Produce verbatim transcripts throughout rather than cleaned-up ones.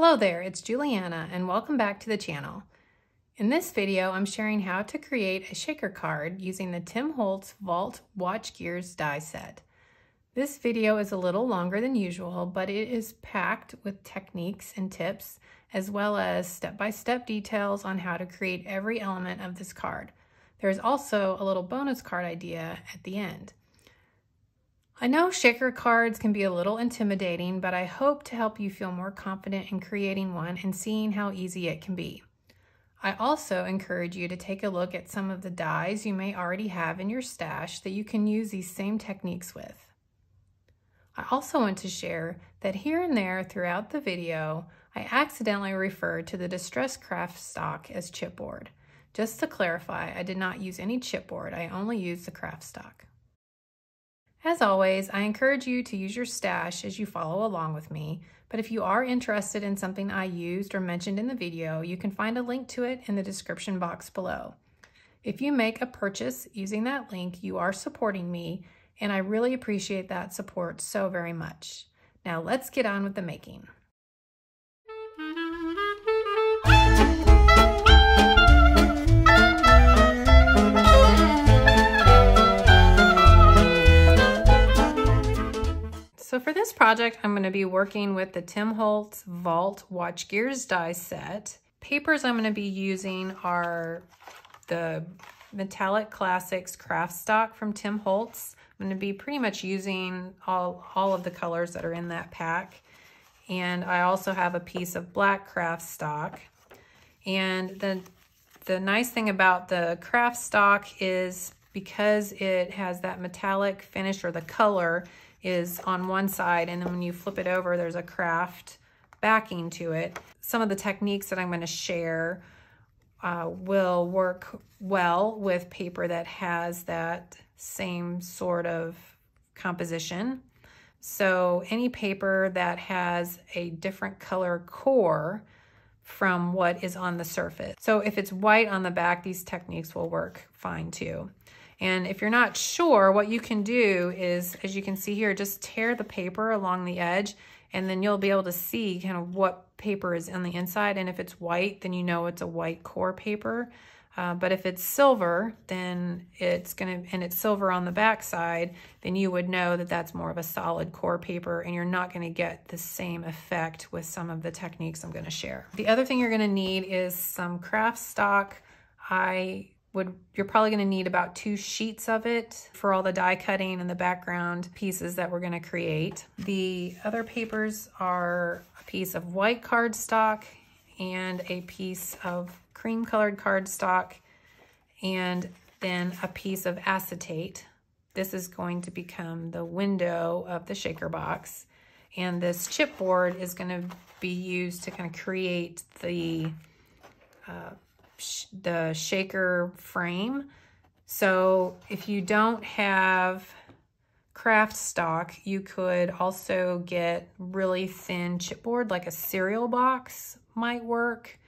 Hello there, it's Juliana and welcome back to the channel. In this video, I'm sharing how to create a shaker card using the Tim Holtz Vault Watch Gears die set. This video is a little longer than usual, but it is packed with techniques and tips, as well as step-by-step details on how to create every element of this card. There's also a little bonus card idea at the end. I know shaker cards can be a little intimidating, but I hope to help you feel more confident in creating one and seeing how easy it can be. I also encourage you to take a look at some of the dies you may already have in your stash that you can use these same techniques with. I also want to share that here and there throughout the video, I accidentally referred to the Distress Craft Stock as chipboard. Just to clarify, I did not use any chipboard, I only used the craft stock. As always, I encourage you to use your stash as you follow along with me, but if you are interested in something I used or mentioned in the video, you can find a link to it in the description box below. If you make a purchase using that link, you are supporting me, and I really appreciate that support so very much. Now let's get on with the making. So for this project, I'm going to be working with the Tim Holtz Vault Watch Gears die set. Papers I'm going to be using are the Metallic Classics Craft Stock from Tim Holtz. I'm going to be pretty much using all, all of the colors that are in that pack. And I also have a piece of black craft stock. And the, the nice thing about the craft stock is because it has that metallic finish, or the color is on one side, and then when you flip it over, there's a craft backing to it. Some of the techniques that I'm going to share uh, will work well with paper that has that same sort of composition. So any paper that has a different color core from what is on the surface. So if it's white on the back, these techniques will work fine too. And if you're not sure, what you can do is, as you can see here, just tear the paper along the edge, and then you'll be able to see kind of what paper is on the inside. And if it's white, then you know it's a white core paper. Uh, but if it's silver, then it's gonna, and it's silver on the back side, then you would know that that's more of a solid core paper, and you're not gonna get the same effect with some of the techniques I'm gonna share. The other thing you're gonna need is some craft stock. I Would, you're probably going to need about two sheets of it for all the die cutting and the background pieces that we're going to create. The other papers are a piece of white cardstock and a piece of cream colored cardstock, and then a piece of acetate. This is going to become the window of the shaker box, and this chipboard is going to be used to kind of create the uh, the shaker frame. So if you don't have craft stock, you could also get really thin chipboard, like a cereal box might work.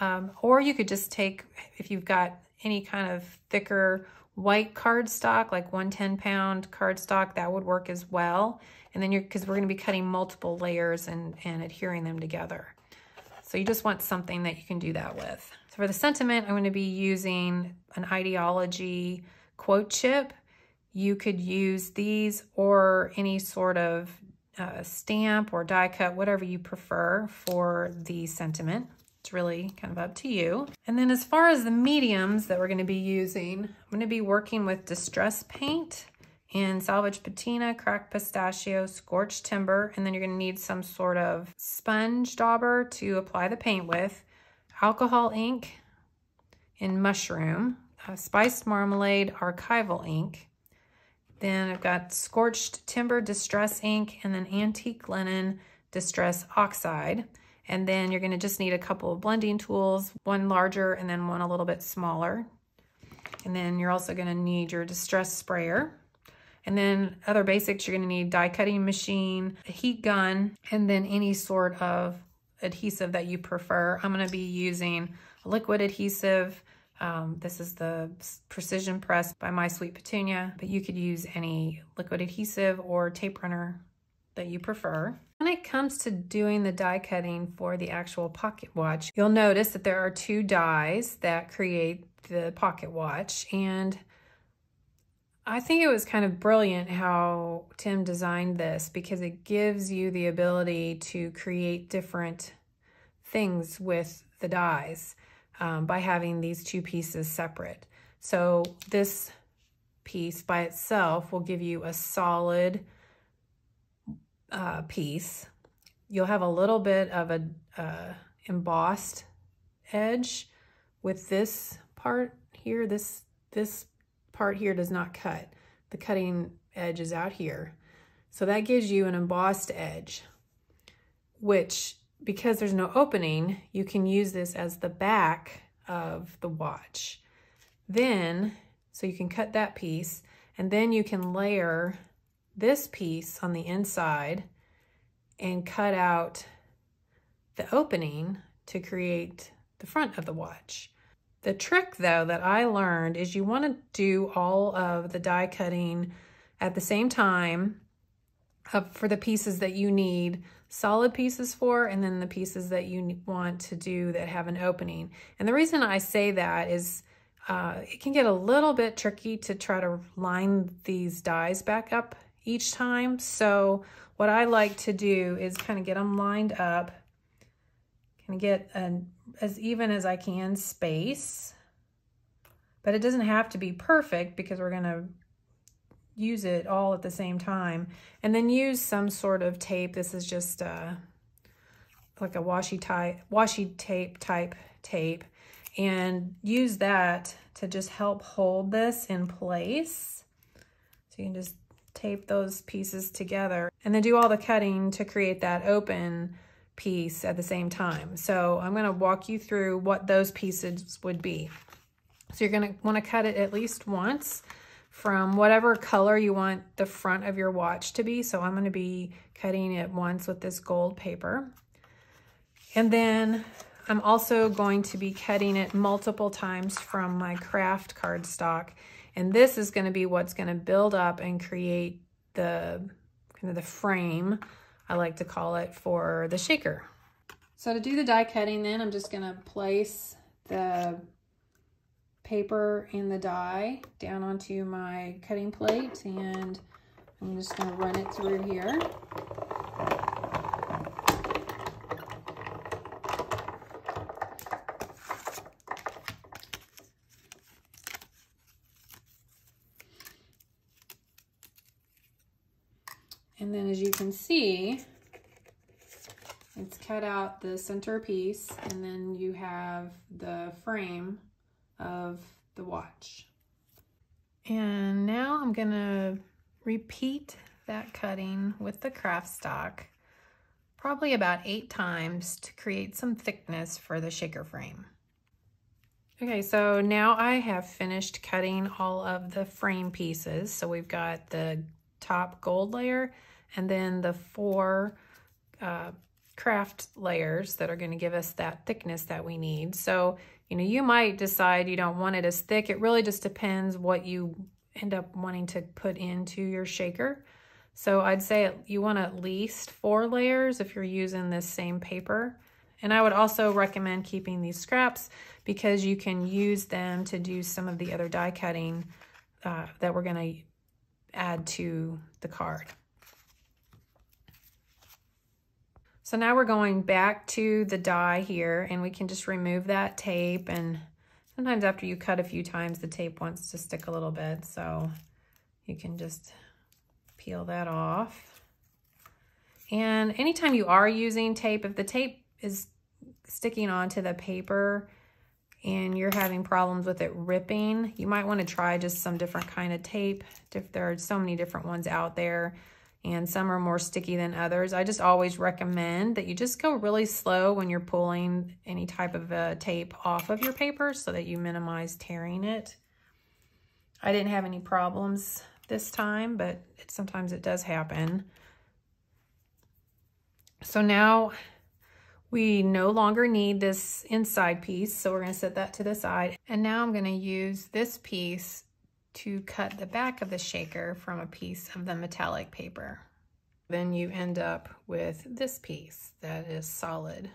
Um, or you could just take, if you've got any kind of thicker white cardstock, like one ten pound cardstock, that would work as well. And then you're, because we're going to be cutting multiple layers and, and adhering them together. So you just want something that you can do that with. So for the sentiment, I'm going to be using an ideology quote chip. You could use these or any sort of uh, stamp or die cut, whatever you prefer for the sentiment. It's really kind of up to you. And then as far as the mediums that we're going to be using, I'm going to be working with Distress Paint and Salvage Patina, Cracked Pistachio, Scorched Timber, and then you're going to need some sort of sponge dauber to apply the paint with, alcohol ink, and mushroom, uh, Spiced Marmalade, archival ink. Then I've got Scorched Timber Distress ink, and then Antique Linen Distress oxide. And then you're going to just need a couple of blending tools, one larger and then one a little bit smaller. And then you're also going to need your distress sprayer. And then other basics, you're going to need die cutting machine, a heat gun, and then any sort of adhesive that you prefer. I'm going to be using a liquid adhesive. Um, this is the Precision Press by My Sweet Petunia, but you could use any liquid adhesive or tape runner that you prefer. When it comes to doing the die cutting for the actual pocket watch, you'll notice that there are two dies that create the pocket watch, and I think it was kind of brilliant how Tim designed this, because it gives you the ability to create different things with the dies um, by having these two pieces separate. So this piece by itself will give you a solid uh, piece. You'll have a little bit of a uh, embossed edge with this part here. This, this part here does not cut. The cutting edge is out here. So that gives you an embossed edge, which, because there's no opening, you can use this as the back of the watch. Then, so you can cut that piece, and then you can layer this piece on the inside and cut out the opening to create the front of the watch. The trick, though, that I learned is you want to do all of the die cutting at the same time for the pieces that you need solid pieces for, and then the pieces that you want to do that have an opening. And the reason I say that is uh, it can get a little bit tricky to try to line these dies back up each time. So what I like to do is kind of get them lined up, kind of get an, as even as I can space, but it doesn't have to be perfect because we're going to use it all at the same time. And then use some sort of tape. This is just uh, like a washi tie, washi tape type tape, and use that to just help hold this in place. So you can just tape those pieces together and then do all the cutting to create that open piece at the same time. So I'm going to walk you through what those pieces would be. So you're going to want to cut it at least once, from whatever color you want the front of your watch to be. So I'm going to be cutting it once with this gold paper. And then I'm also going to be cutting it multiple times from my craft cardstock. And this is going to be what's going to build up and create the kind of the frame, I like to call it, for the shaker. So to do the die cutting, then I'm just going to place the paper and the die down onto my cutting plate, and I'm just going to run it through here. And then, as you can see, it's cut out the center piece, and then you have the frame of the watch. And now I'm gonna repeat that cutting with the craft stock probably about eight times to create some thickness for the shaker frame. Okay, so now I have finished cutting all of the frame pieces. So we've got the top gold layer and then the four uh, craft layers that are going to give us that thickness that we need. So, you know, you might decide you don't want it as thick. It really just depends what you end up wanting to put into your shaker. So I'd say you want at least four layers if you're using this same paper. And I would also recommend keeping these scraps because you can use them to do some of the other die cutting uh, that we're going to add to the card. So now we're going back to the die here, and we can just remove that tape. And sometimes after you cut a few times, the tape wants to stick a little bit. So you can just peel that off. And anytime you are using tape, if the tape is sticking onto the paper and you're having problems with it ripping, you might want to try just some different kind of tape. There are so many different ones out there, and some are more sticky than others. I just always recommend that you just go really slow when you're pulling any type of uh, tape off of your paper so that you minimize tearing it. I didn't have any problems this time, but it, sometimes it does happen. So now we no longer need this inside piece, so we're going to set that to the side. And now I'm going to use this piece to cut the back of the shaker from a piece of the metallic paper. Then you end up with this piece that is solid.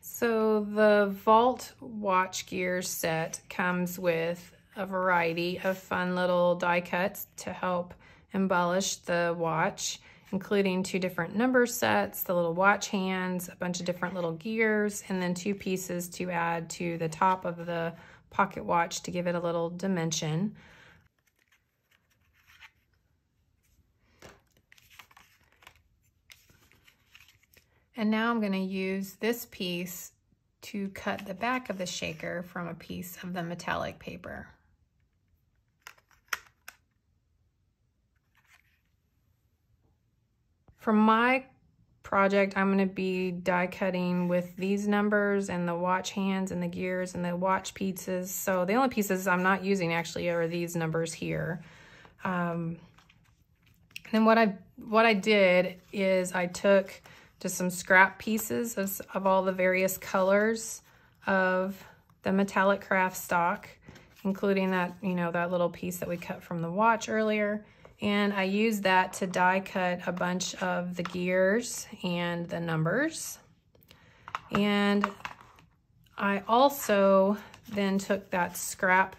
So the Vault Watch Gears set comes with a variety of fun little die cuts to help embellish the watch, including two different number sets, the little watch hands, a bunch of different little gears, and then two pieces to add to the top of the pocket watch to give it a little dimension. And now I'm going to use this piece to cut the back of the shaker from a piece of the metallic paper. For my project, I'm going to be die cutting with these numbers and the watch hands and the gears and the watch pieces. So the only pieces I'm not using actually are these numbers here. Um, and then what I, what I did is I took just some scrap pieces of, of all the various colors of the metallic craft stock, including that, you know, that little piece that we cut from the watch earlier. And I used that to die cut a bunch of the gears and the numbers. And I also then took that scrap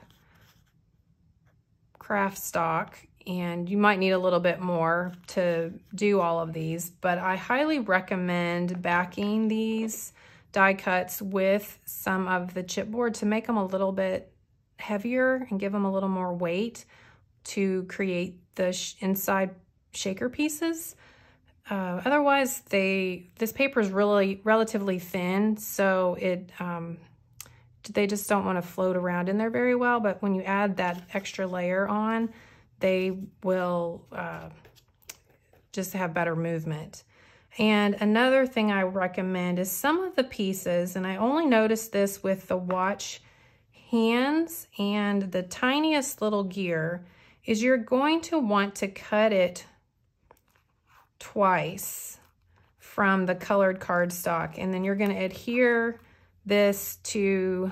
craft stock, and you might need a little bit more to do all of these, but I highly recommend backing these die cuts with some of the chipboard to make them a little bit heavier and give them a little more weight to create the sh inside shaker pieces. Uh, otherwise, they this paper is really relatively thin, so it um, they just don't want to float around in there very well. But when you add that extra layer on, they will uh, just have better movement. And another thing I recommend is some of the pieces, and I only noticed this with the watch hands and the tiniest little gear, is you're going to want to cut it twice from the colored cardstock, and then you're going to adhere this to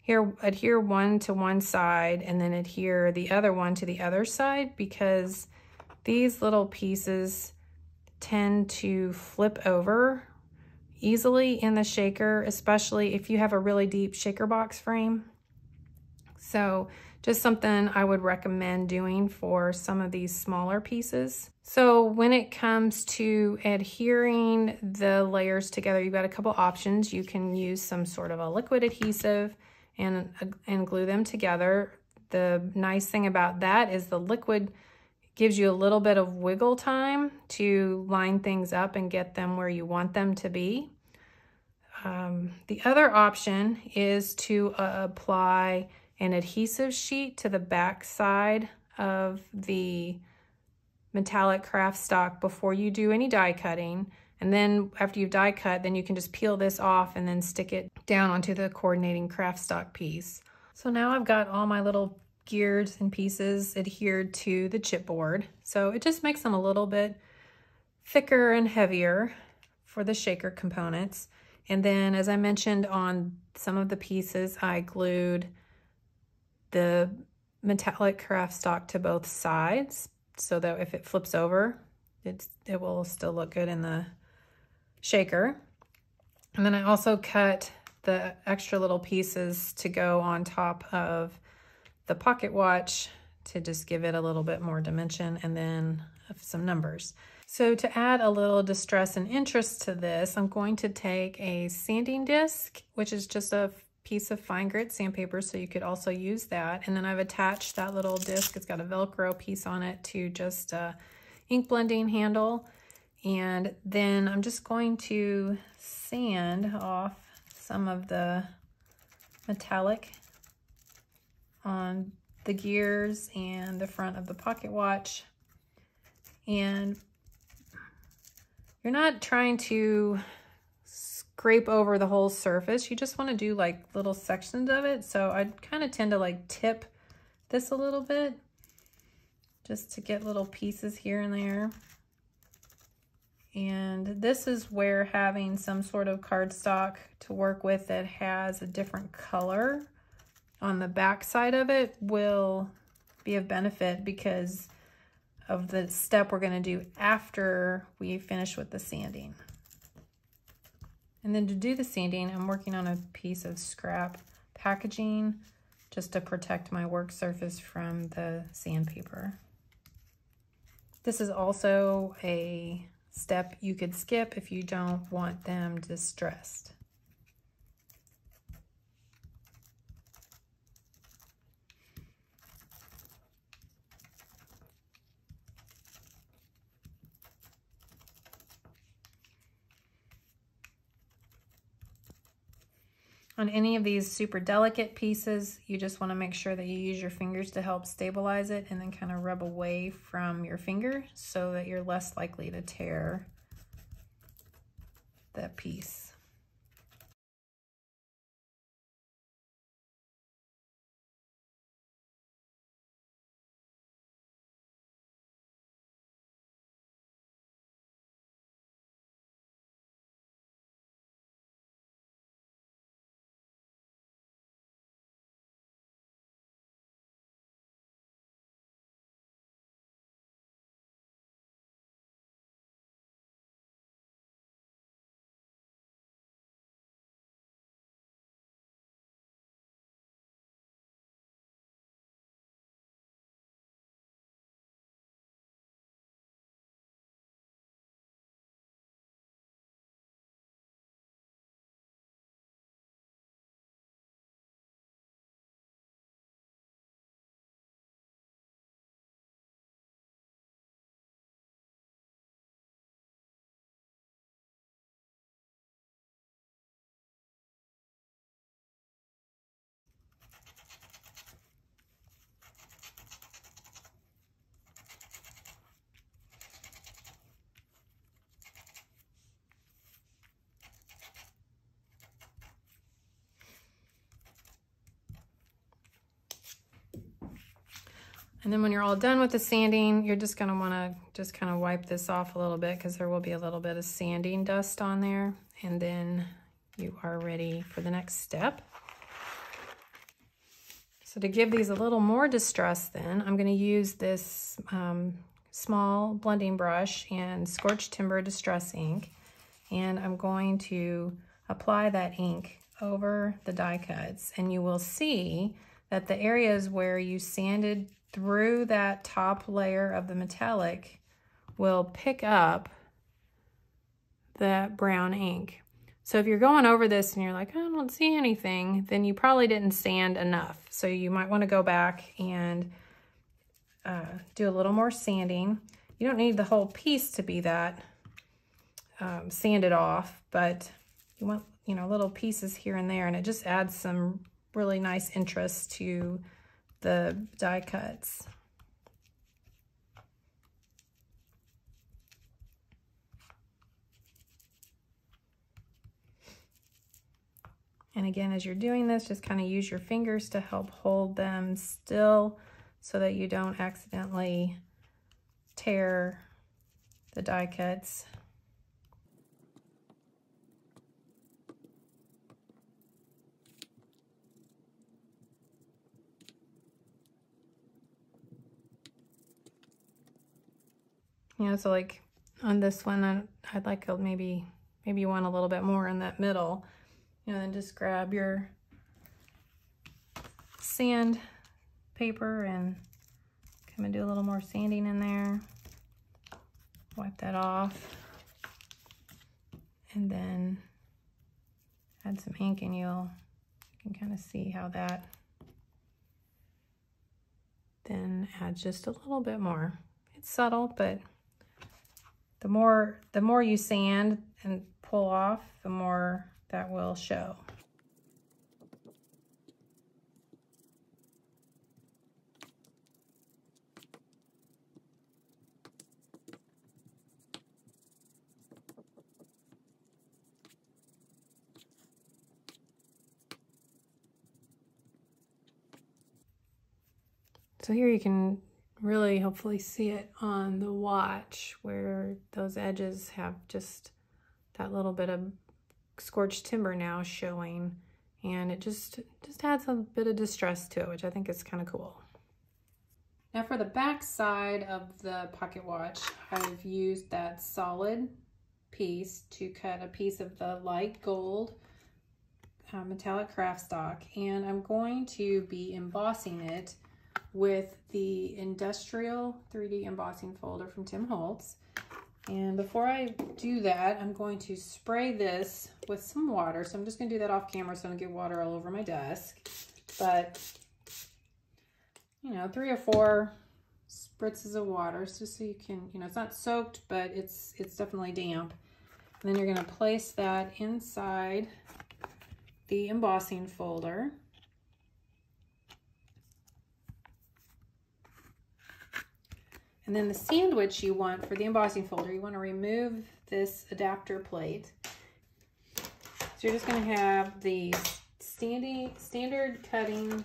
here, adhere one to one side and then adhere the other one to the other side, because these little pieces tend to flip over easily in the shaker, especially if you have a really deep shaker box frame. So just something I would recommend doing for some of these smaller pieces. So when it comes to adhering the layers together, you've got a couple options. You can use some sort of a liquid adhesive and, and glue them together. The nice thing about that is the liquid gives you a little bit of wiggle time to line things up and get them where you want them to be. Um, the other option is to uh, apply an adhesive sheet to the back side of the metallic craft stock before you do any die cutting. And then after you've die cut, then you can just peel this off and then stick it down onto the coordinating craft stock piece. So now I've got all my little gears and pieces adhered to the chipboard. So it just makes them a little bit thicker and heavier for the shaker components. And then, as I mentioned, on some of the pieces, I glued the metallic craft stock to both sides so that if it flips over, it's, it will still look good in the shaker. And then I also cut the extra little pieces to go on top of the pocket watch to just give it a little bit more dimension, and then some numbers. So to add a little distress and interest to this, I'm going to take a sanding disc, which is just a piece of fine grit sandpaper, so you could also use that. And then I've attached that little disc, it's got a Velcro piece on it, to just a ink blending handle. And then I'm just going to sand off some of the metallic on the gears and the front of the pocket watch. And you're not trying to scrape over the whole surface, you just want to do like little sections of it. So I kind of tend to like tip this a little bit just to get little pieces here and there. And this is where having some sort of cardstock to work with that has a different color on the back side of it will be of benefit, because of the step we're going to do after we finish with the sanding. And then to do the sanding, I'm working on a piece of scrap packaging just to protect my work surface from the sandpaper. This is also a step you could skip if you don't want them distressed. On any of these super delicate pieces, you just want to make sure that you use your fingers to help stabilize it and then kind of rub away from your finger so that you're less likely to tear that piece. And then when you're all done with the sanding, you're just gonna wanna just kind of wipe this off a little bit because there will be a little bit of sanding dust on there. And then you are ready for the next step. So to give these a little more distress then, I'm gonna use this um, small blending brush and Scorched Timber Distress ink. And I'm going to apply that ink over the die cuts. And you will see that the areas where you sanded through that top layer of the metallic will pick up that brown ink. So if you're going over this and you're like, I don't see anything, then you probably didn't sand enough. So you might want to go back and uh, do a little more sanding. You don't need the whole piece to be that um, sanded off, but you want, you know, little pieces here and there, and it just adds some really nice interest to the die cuts. And again, as you're doing this, just kind of use your fingers to help hold them still so that you don't accidentally tear the die cuts. You know, so like on this one, I'd, I'd like a, maybe, maybe you want a little bit more in that middle, you know, then just grab your sand paper and come and do a little more sanding in there. Wipe that off. And then add some ink and you'll, you can kind of see how that then adds just a little bit more. It's subtle, but The more, the more you sand and pull off, the more that will show. So here you can really hopefully see it on the watch where those edges have just that little bit of scorched timber now showing, and it just just adds a bit of distress to it, which I think is kind of cool. Now for the back side of the pocket watch, I've used that solid piece to cut a piece of the light gold uh, metallic craft stock, and I'm going to be embossing it with the Industrial three D embossing folder from Tim Holtz. And before I do that, I'm going to spray this with some water. So I'm just going to do that off camera so I don't get water all over my desk. But, you know, three or four spritzes of water just so you can, you know, it's not soaked, but it's, it's definitely damp. And then you're going to place that inside the embossing folder. And then the sandwich you want for the embossing folder, you want to remove this adapter plate. So you're just going to have the standing, standard cutting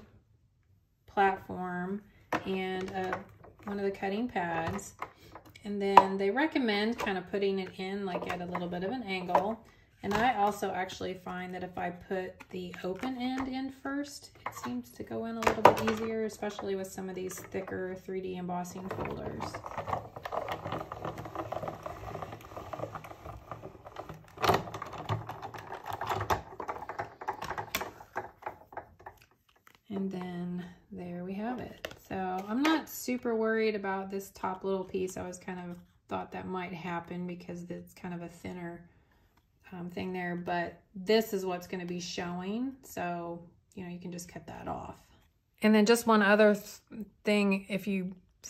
platform and a, one of the cutting pads. And then they recommend kind of putting it in like at a little bit of an angle. And I also actually find that if I put the open end in first, it seems to go in a little bit easier, especially with some of these thicker three D embossing folders. And then there we have it. So I'm not super worried about this top little piece. I was kind of thought that might happen because it's kind of a thinner Um, thing there, but this is what's going to be showing, so you know you can just cut that off. And then just one other th thing, if you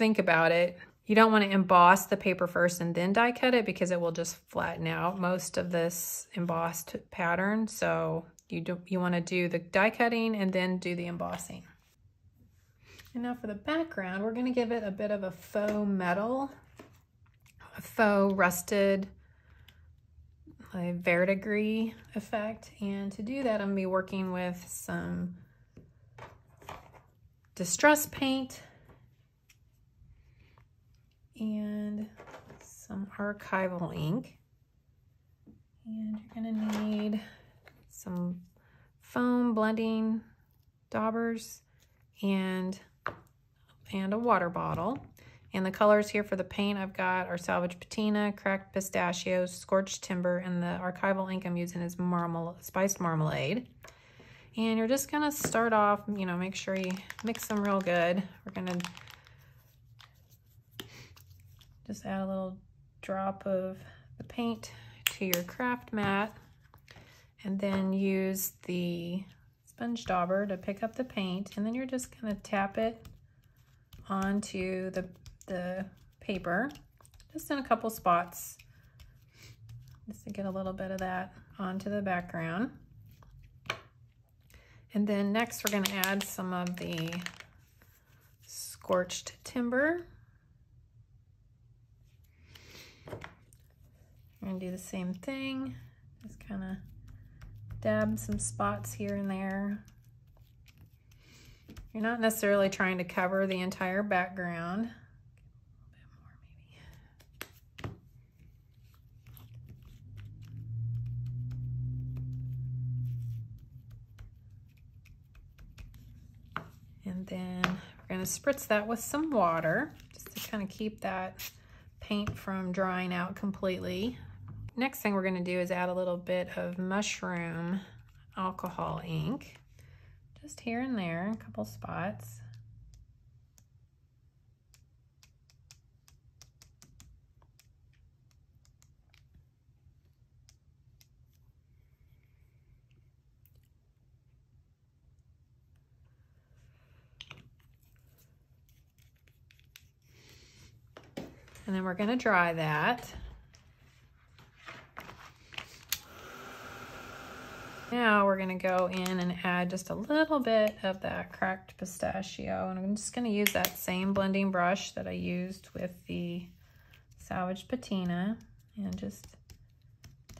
think about it, you don't want to emboss the paper first and then die cut it because it will just flatten out most of this embossed pattern. So you do you want to do the die cutting and then do the embossing. And now for the background, we're going to give it a bit of a faux metal, a faux rusted, a verdigris effect, and to do that I'm going to be working with some Distress Paint and some archival ink, and you're going to need some foam blending daubers and and a water bottle. And the colors here for the paint I've got are Salvage Patina, Cracked Pistachio, Scorched Timber, and the archival ink I'm using is marmal Spiced Marmalade. And you're just gonna start off, you know, make sure you mix them real good. We're gonna just add a little drop of the paint to your craft mat, and then use the sponge dauber to pick up the paint, and then you're just gonna tap it onto the the paper, just in a couple spots, just to get a little bit of that onto the background. And then next we're going to add some of the Scorched Timber. I'm going to do the same thing, just kind of dab some spots here and there. You're not necessarily trying to cover the entire background. And then we're going to spritz that with some water just to kind of keep that paint from drying out completely. Next thing we're going to do is add a little bit of mushroom alcohol ink just here and there, a couple spots. And then we're going to dry that. Now we're going to go in and add just a little bit of that Cracked Pistachio. And I'm just going to use that same blending brush that I used with the Salvage Patina and just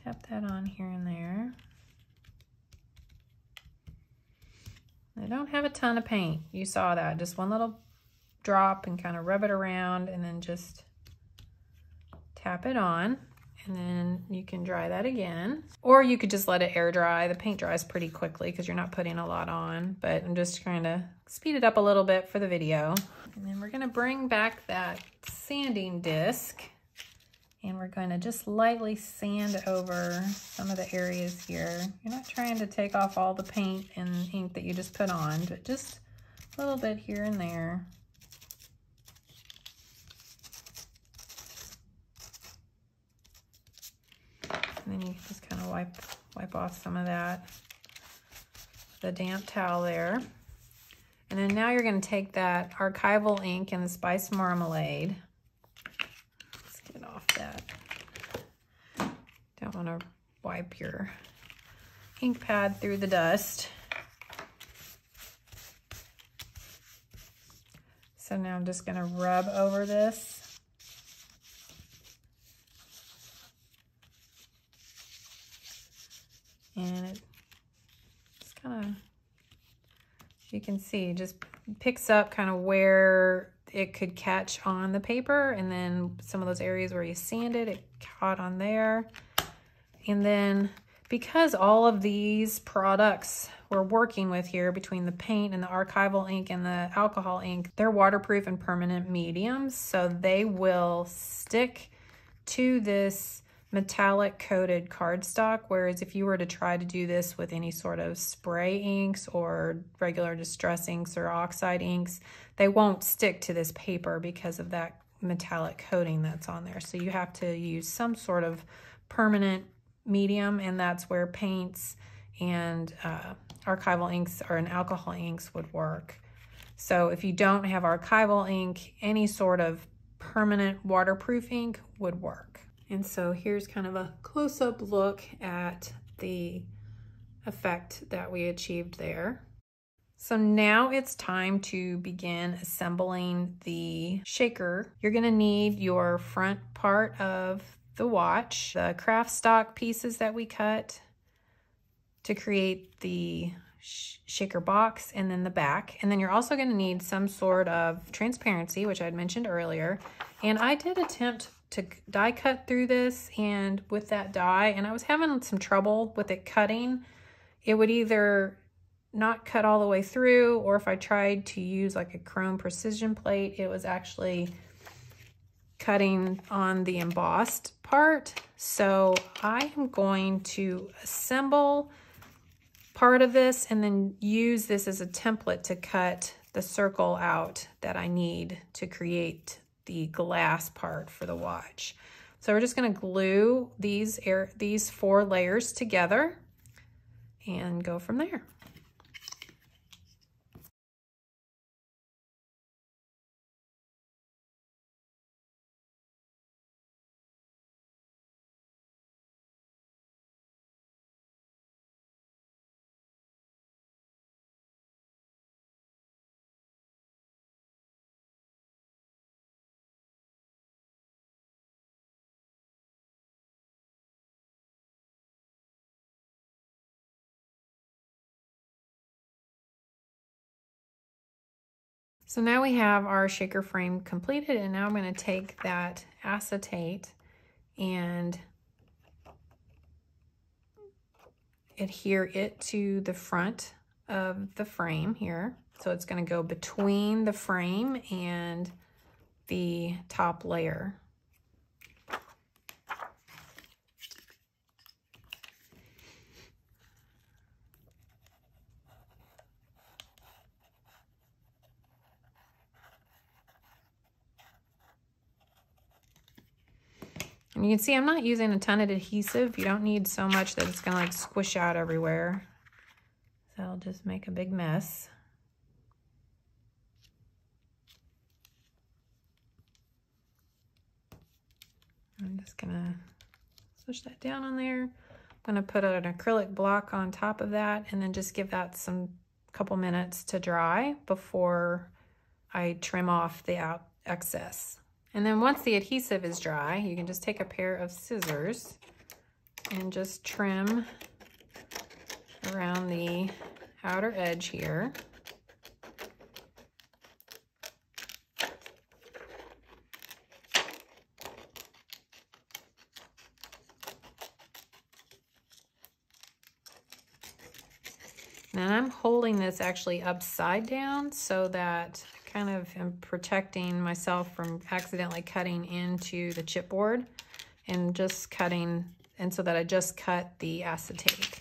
tap that on here and there. I don't have a ton of paint. You saw that. Just one little drop and kind of rub it around and then just tap it on. and then you can dry that again. Or you could just let it air dry. The paint dries pretty quickly because you're not putting a lot on, but I'm just trying to speed it up a little bit for the video. And then we're gonna bring back that sanding disc and we're gonna just lightly sand over some of the areas here. You're not trying to take off all the paint and ink that you just put on, but just a little bit here and there. And then you can just kind of wipe wipe off some of that, the damp towel there. And then now you're going to take that archival ink and the Spiced Marmalade. Let's get off that. Don't want to wipe your ink pad through the dust. So now I'm just going to rub over this. And it just kind of, you can see, just picks up kind of where it could catch on the paper. And then some of those areas where you sanded, it caught on there. And then because all of these products we're working with here, between the paint and the archival ink and the alcohol ink, they're waterproof and permanent mediums. So they will stick to this metallic coated cardstock, whereas if you were to try to do this with any sort of spray inks or regular distress inks or oxide inks, they won't stick to this paper because of that metallic coating that's on there. So you have to use some sort of permanent medium, and that's where paints and uh, archival inks or an alcohol inks would work. So if you don't have archival ink, any sort of permanent waterproof ink would work. And so here's kind of a close-up look at the effect that we achieved there. So now it's time to begin assembling the shaker. You're gonna need your front part of the watch, the craft stock pieces that we cut to create the sh shaker box, and then the back. And then you're also gonna need some sort of transparency, which I had mentioned earlier. And I did attempt to die cut through this and with that die, and I was having some trouble with it cutting. It would either not cut all the way through, or if I tried to use like a chrome precision plate, it was actually cutting on the embossed part. So I am going to assemble part of this and then use this as a template to cut the circle out that I need to create the glass part for the watch. So we're just going to glue these air these four layers together and go from there. So now we have our shaker frame completed, and now I'm going to take that acetate and adhere it to the front of the frame here. So it's going to go between the frame and the top layer. And you can see I'm not using a ton of adhesive. You don't need so much that it's gonna like squish out everywhere. That'll just make a big mess. I'm just gonna squish that down on there. I'm gonna put an acrylic block on top of that and then just give that some couple minutes to dry before I trim off the out excess. And then once the adhesive is dry, you can just take a pair of scissors and just trim around the outer edge here. And I'm holding this actually upside down so that I kind of am protecting myself from accidentally cutting into the chipboard and just cutting, and so that I just cut the acetate.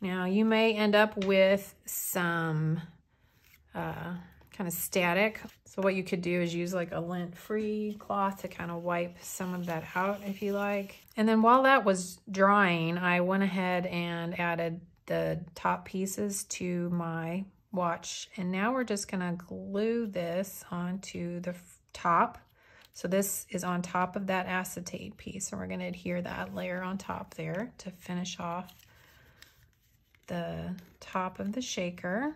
Now you may end up with some uh, kind of static. So what you could do is use like a lint-free cloth to kind of wipe some of that out if you like. And then while that was drying, I went ahead and added the top pieces to my watch. And now we're just gonna glue this onto the top. So this is on top of that acetate piece, and we're gonna adhere that layer on top there to finish off the top of the shaker.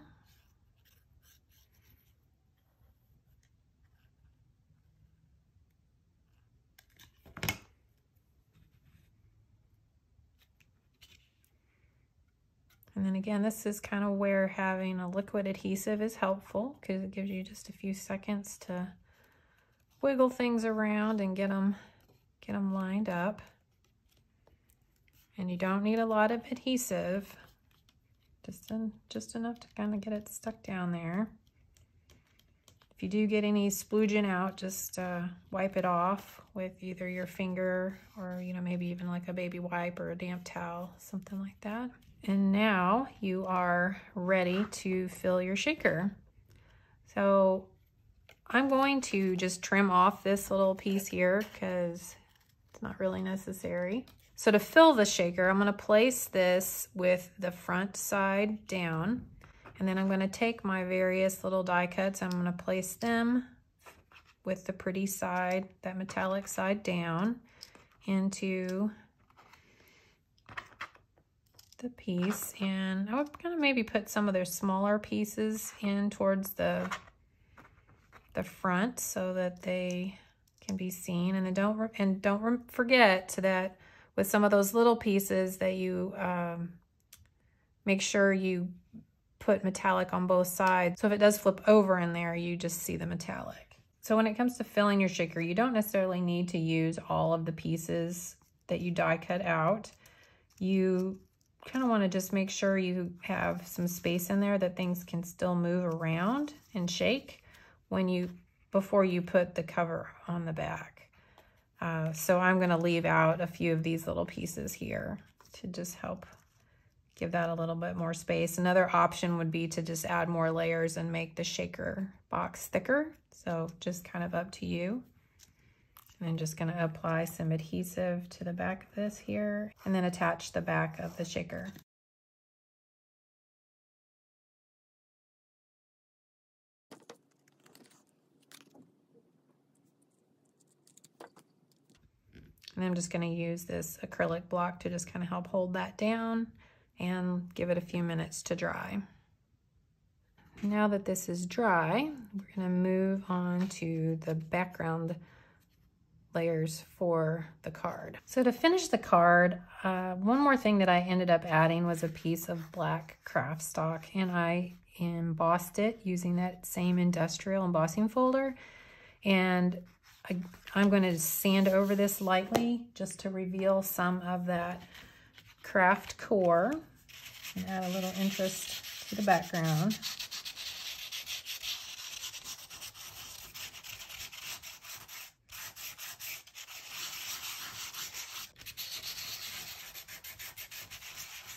And then again, this is kind of where having a liquid adhesive is helpful, because it gives you just a few seconds to wiggle things around and get them get them lined up. And you don't need a lot of adhesive. Just, in, just enough to kind of get it stuck down there. If you do get any splooging out, just uh, wipe it off with either your finger or, you know, maybe even like a baby wipe or a damp towel, something like that. And now you are ready to fill your shaker. So I'm going to just trim off this little piece here because it's not really necessary. So to fill the shaker, I'm going to place this with the front side down, and then I'm going to take my various little die cuts. I'm going to place them with the pretty side, that metallic side down, into the piece. And I would kind of maybe put some of their smaller pieces in towards the, the front so that they can be seen. And then don't, and don't forget that with some of those little pieces that you um, make sure you put metallic on both sides. So if it does flip over in there, you just see the metallic. So when it comes to filling your shaker, you don't necessarily need to use all of the pieces that you die cut out. You kind of want to just make sure you have some space in there that things can still move around and shake when you, before you put the cover on the back. Uh, so I'm going to leave out a few of these little pieces here to just help give that a little bit more space. Another option would be to just add more layers and make the shaker box thicker. So just kind of up to you. And I'm just going to apply some adhesive to the back of this here and then attach the back of the shaker. And I'm just going to use this acrylic block to just kind of help hold that down and give it a few minutes to dry. Now that this is dry, we're going to move on to the background layers for the card. So to finish the card, uh, one more thing that I ended up adding was a piece of black craft stock, and I embossed it using that same industrial embossing folder. And I, I'm going to sand over this lightly just to reveal some of that craft core and add a little interest to the background.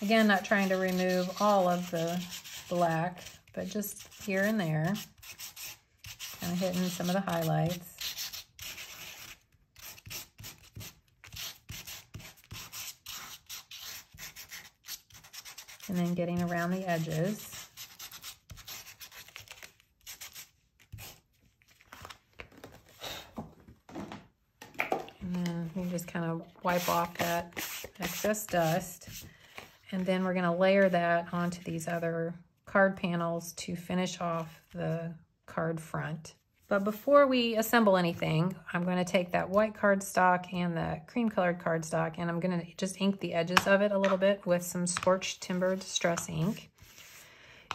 Again, not trying to remove all of the black, but just here and there, kind of hitting some of the highlights. And then getting around the edges. And then you just kind of wipe off that excess dust. And then we're gonna layer that onto these other card panels to finish off the card front. But before we assemble anything, I'm gonna take that white cardstock and the cream colored cardstock, and I'm gonna just ink the edges of it a little bit with some Scorched Timber Distress ink.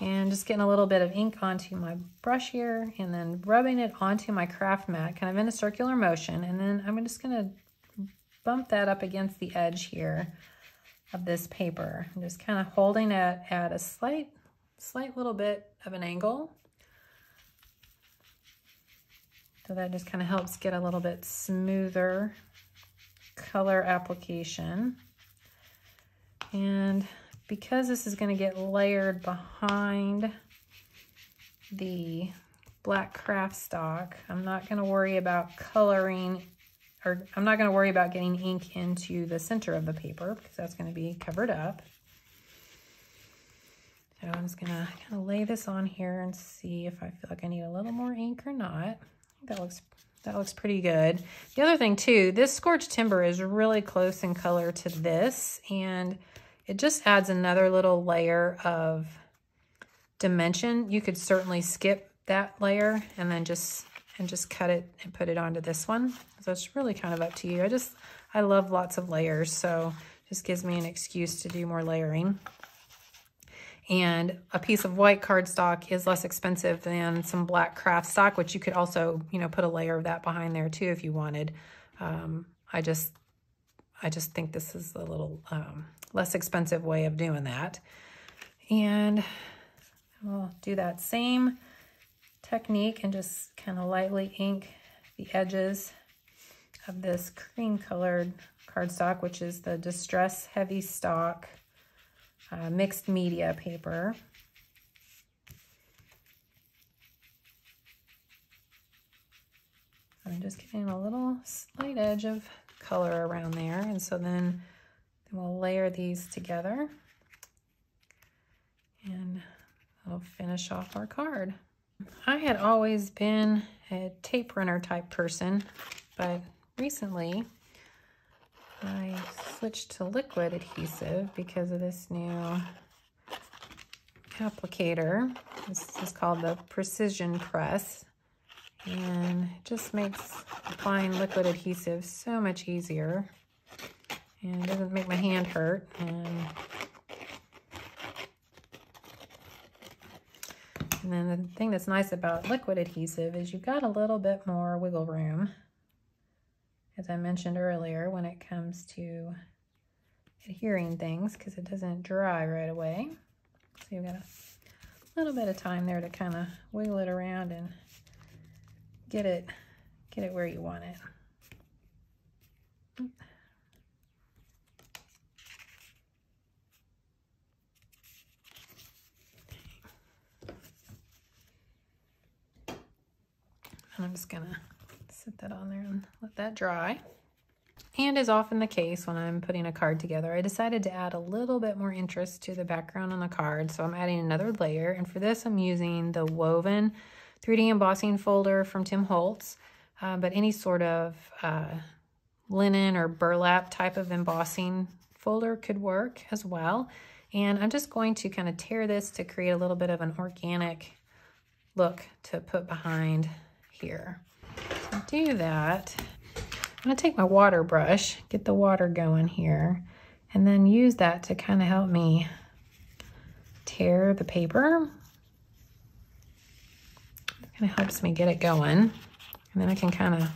And just getting a little bit of ink onto my brush here and then rubbing it onto my craft mat, kind of in a circular motion. And then I'm just gonna bump that up against the edge here of this paper. I'm just kind of holding it at a slight, slight little bit of an angle. So that just kind of helps get a little bit smoother color application. And because this is going to get layered behind the black craft stock, I'm not going to worry about coloring, or I'm not going to worry about getting ink into the center of the paper because that's going to be covered up. So I'm just going to kind of lay this on here and see if I feel like I need a little more ink or not. That looks, that looks pretty good. The other thing too, this Scorched Timber is really close in color to this, and it just adds another little layer of dimension. You could certainly skip that layer and then just and just cut it and put it onto this one. So it's really kind of up to you. I just, I love lots of layers, so just gives me an excuse to do more layering. And a piece of white cardstock is less expensive than some black craft stock, which you could also, you know, put a layer of that behind there too if you wanted. Um, I just, I just think this is a little um, less expensive way of doing that. And I'll do that same technique and just kind of lightly ink the edges of this cream colored cardstock, which is the Distress Heavy Stock Uh, mixed media paper. I'm just getting a little slight edge of color around there, and so then, then we'll layer these together and we'll finish off our card. I had always been a tape runner type person, but recently I switched to liquid adhesive because of this new applicator. This is called the Precision Press, and it just makes applying liquid adhesive so much easier, and it doesn't make my hand hurt. And, and then the thing that's nice about liquid adhesive is you've got a little bit more wiggle room, as I mentioned earlier, when it comes to adhering things, because it doesn't dry right away. So you've got a little bit of time there to kind of wiggle it around and get it, get it where you want it. And I'm just gonna set that on there and let that dry. And as often the case when I'm putting a card together, I decided to add a little bit more interest to the background on the card, so I'm adding another layer. And for this, I'm using the woven three D embossing folder from Tim Holtz, uh, but any sort of uh, linen or burlap type of embossing folder could work as well. And I'm just going to kind of tear this to create a little bit of an organic look to put behind here. Do that. I'm going to take my water brush, get the water going here, and then use that to kind of help me tear the paper. It kind of helps me get it going, and then I can kind of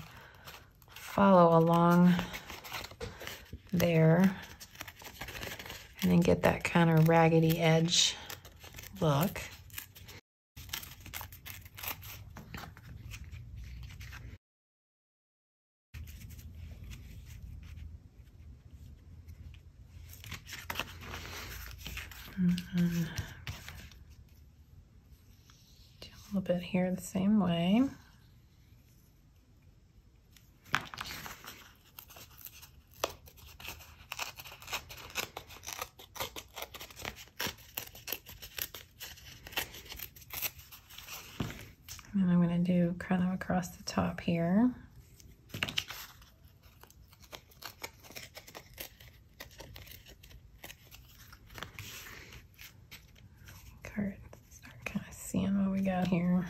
follow along there and then get that kind of raggedy edge look. Mm-hmm. Do a little bit here the same way. And I'm going to do kind of across the top here. Here.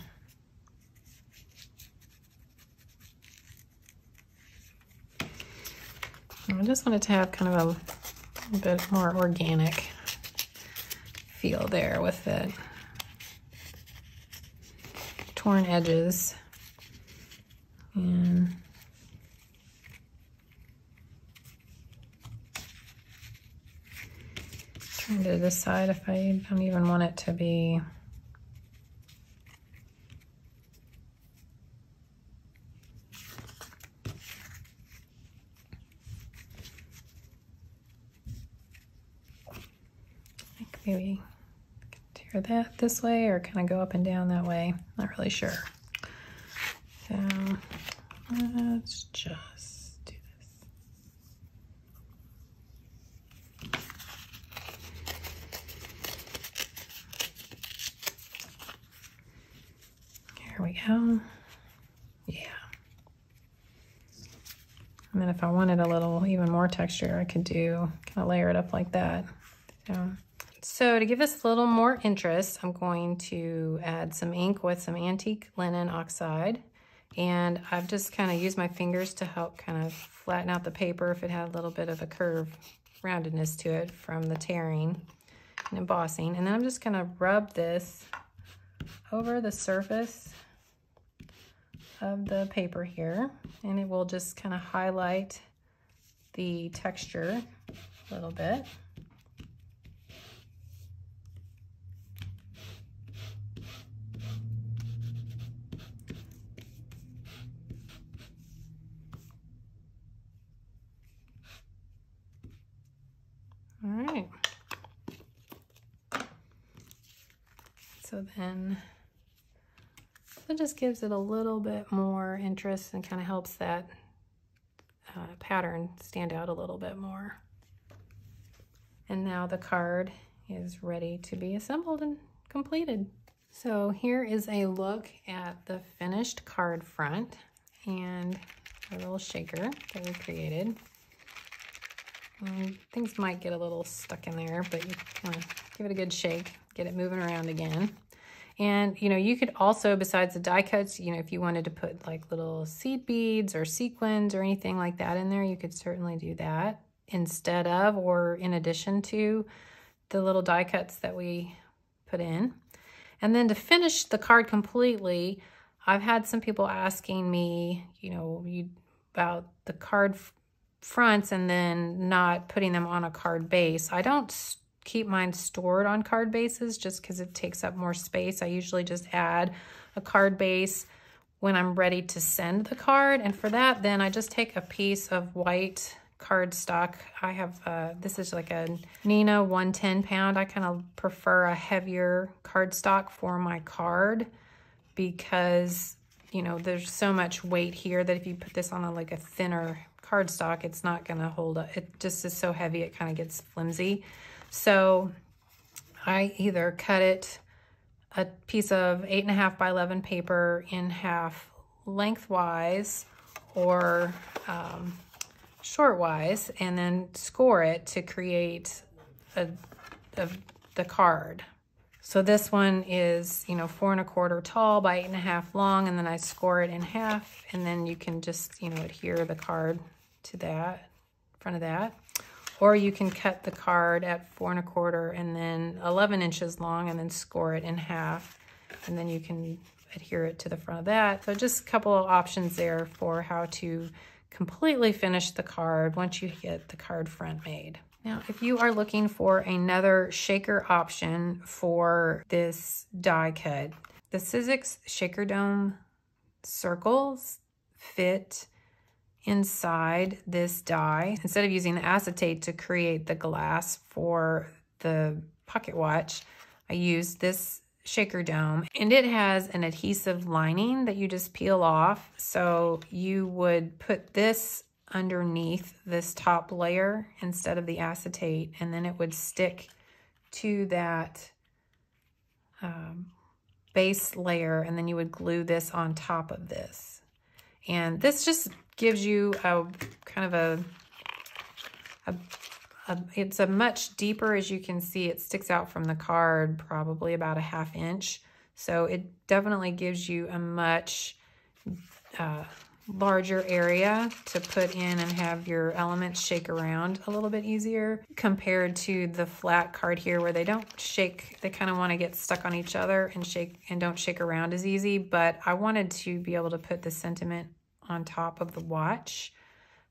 I just wanted to have kind of a, a bit more organic feel there with the torn edges. And Trying to decide if I don't even want it to be like maybe tear that this way or kind of go up and down that way. Not really sure. So let's just yeah. And then if I wanted a little even more texture, I could do kind of layer it up like that. So, so to give this a little more interest, I'm going to add some ink with some Antique Linen Oxide. And I've just kind of used my fingers to help kind of flatten out the paper if it had a little bit of a curve roundedness to it from the tearing and embossing. And then I'm just going to rub this over the surface of the paper here, and it will just kind of highlight the texture a little bit. All right. So then it just gives it a little bit more interest and kind of helps that uh, pattern stand out a little bit more. And now the card is ready to be assembled and completed. So here is a look at the finished card front and our little shaker that we created. And things might get a little stuck in there, but you kind of give it a good shake, get it moving around again. And, you know, you could also, besides the die cuts, you know, if you wanted to put like little seed beads or sequins or anything like that in there, you could certainly do that instead of or in addition to the little die cuts that we put in. And then to finish the card completely, I've had some people asking me, you know, you, about the card fronts and then not putting them on a card base. I don't keep mine stored on card bases just because it takes up more space. I usually just add a card base when I'm ready to send the card. And for that, then I just take a piece of white cardstock. I have, uh, this is like a Nina one ten pound. I kind of prefer a heavier cardstock for my card because, you know, there's so much weight here that if you put this on a, like a thinner cardstock, it's not going to hold up. It just is so heavy, it kind of gets flimsy. So I either cut it a piece of eight and a half by eleven paper in half lengthwise or um, shortwise, and then score it to create a, a, the card. So this one is, you know, four and a quarter tall by eight and a half long, and then I score it in half, and then you can just, you know, adhere the card to that, in front of that. Or you can cut the card at four and a quarter and then eleven inches long and then score it in half. And then you can adhere it to the front of that. So just a couple of options there for how to completely finish the card once you get the card front made. Now, if you are looking for another shaker option for this die cut, the Sizzix Shaker Dome Circles fit inside this die. Instead of using the acetate to create the glass for the pocket watch, I used this shaker dome, and it has an adhesive lining that you just peel off. So you would put this underneath this top layer instead of the acetate, and then it would stick to that um, base layer, and then you would glue this on top of this. And this just gives you a kind of a, a, a, it's a much deeper, as you can see, it sticks out from the card probably about a half inch. So it definitely gives you a much uh, larger area to put in and have your elements shake around a little bit easier compared to the flat card here where they don't shake, they kind of want to get stuck on each other and shake and don't shake around as easy. But I wanted to be able to put the sentiment on top of the watch,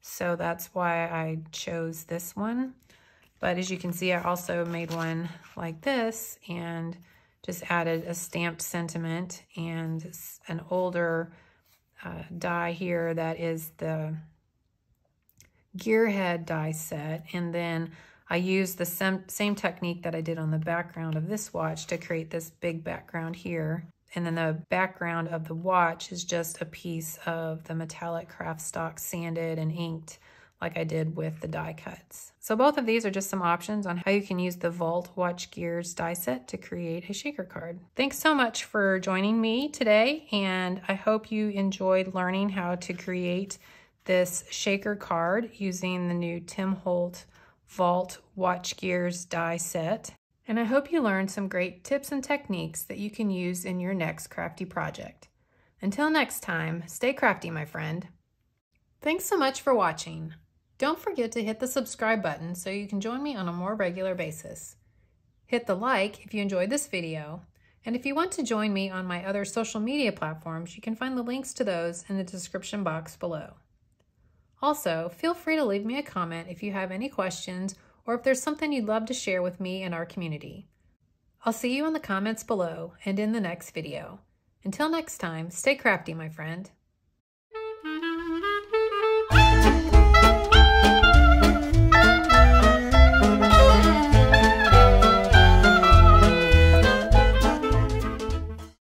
so that's why I chose this one. But as you can see, I also made one like this and just added a stamped sentiment and an older uh, die here that is the Gearhead die set. And then I used the same, same technique that I did on the background of this watch to create this big background here. And then the background of the watch is just a piece of the metallic craft stock sanded and inked like I did with the die cuts. So both of these are just some options on how you can use the Vault Watch Gears die set to create a shaker card. Thanks so much for joining me today, and I hope you enjoyed learning how to create this shaker card using the new Tim Holtz Vault Watch Gears die set. And I hope you learned some great tips and techniques that you can use in your next crafty project. Until next time, stay crafty, my friend. Thanks so much for watching. Don't forget to hit the subscribe button so you can join me on a more regular basis. Hit the like if you enjoyed this video, and if you want to join me on my other social media platforms, you can find the links to those in the description box below. Also, feel free to leave me a comment if you have any questions or if there's something you'd love to share with me and our community. I'll see you in the comments below and in the next video. Until next time, stay crafty, my friend.